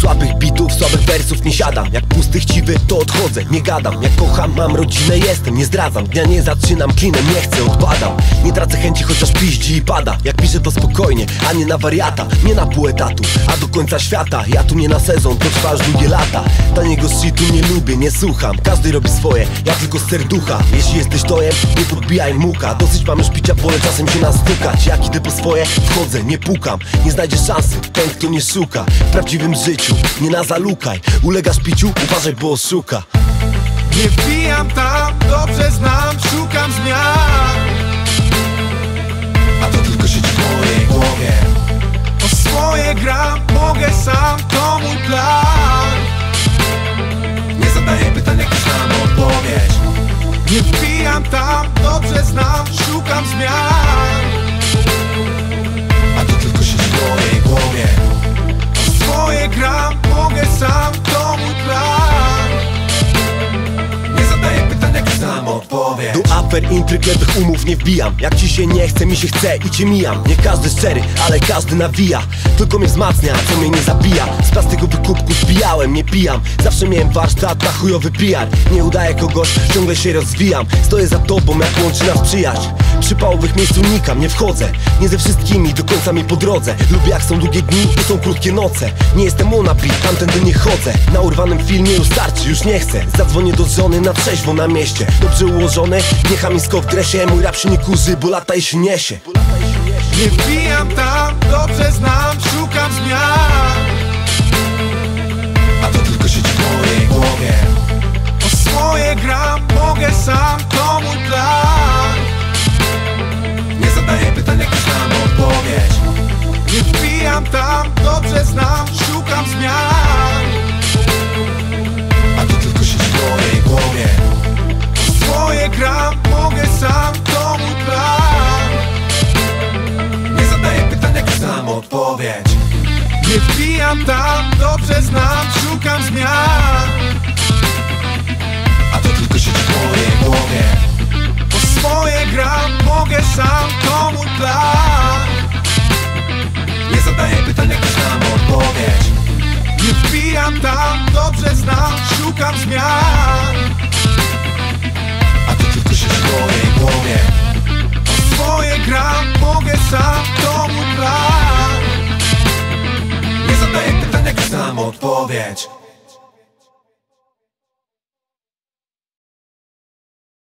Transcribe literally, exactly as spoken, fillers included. Słabych bitów, słabych wersów nie siadam. Jak pusty chciwy to odchodzę, nie gadam. Jak kocham, mam rodzinę, jestem, nie zdradzam. Dnia nie zaczynam, klinem nie chcę, odpadam. Nie tracę chęci, chociaż piździ i pada. Jak piszę to spokojnie, a nie na wariata. Nie na pół etatu, a do końca świata. Ja tu nie na sezon, to trwa już długie lata. Taniego shitu nie lubię, nie słucham. Każdy robi swoje, ja tylko z serducha. Jeśli jesteś dojem, nie podbijaj muka. Dosyć mam już picia, wolę czasem się nastukać. Jak idę po swoje, wchodzę, nie pukam. Nie znajdziesz szansy, ten kto nie szuka. W prawdziwym życiu, nie na zalukaj. Ulegasz piciu, uważaj, bo oszuka. Nie wbijam tam, dobrze znam, szukam zmian. A to tylko siedzi w mojej głowie. O swoje gram, mogę sam, to mój plan. Nie zadaję pytań, jak już mam odpowiedź. Nie wbijam tam, dobrze znam, szukam zmian. A to tylko siedzi w mojej głowie. O swoje gram, mogę sam, to mój plan. Nie zadaję pytań, jak już znam odpowiedź. Do afer, intryg, lewych umów nie wbijam. Jak ci się nie chce, mi się chce i cię mijam. Nie każdy szczery, ale każdy nawija. Tylko mnie wzmacnia, co mnie nie zabija. Z plastiku wykupku zbijałem, nie pijam. Zawsze miałem warsztat na chujowy P R. Nie udaję kogoś, ciągle się rozwijam. Stoję za tobą, jak łączy nas przyjaźń. Przypałowych miejsc unikam, nie wchodzę. Nie ze wszystkimi, do końca mi po drodze. Lubię jak są długie dni i są krótkie noce. Nie jestem wannabe, tamtędy nie chodzę. Na urwanym filmie już starczy, już nie chcę. Zadzwonię do żony na trzeźwo na mieście. Dobrze ułożony, nie chamisko w dresie. Mój rap się nie kurzy, bo lata i się niesie. Nie wbijam tam, dobrze znam, szukam zmian. A to tylko siedzi w mojej głowie. O swoje gram, mogę sam, to mój plan. Nie zadaję pytań, jak już mam odpowiedź. Nie wbijam tam, dobrze znam, szukam zmian. A to tylko siedzi w mojej głowie. O swoje gram, mogę sam, to mój plan. Znam odpowiedź. Nie wbijam tam, dobrze znam, szukam zmian. A to tylko siedzi w mojej głowie. Po swoje gram, mogę sam, to mój plan. Nie zadaję pytań, jak znam odpowiedź. Nie wbijam tam, dobrze znam, szukam zmian. A to tylko siedzi w mojej głowie. Po swoje gram, mogę sam, to mój plan. Nie zadaję pytań, jak znam odpowiedź.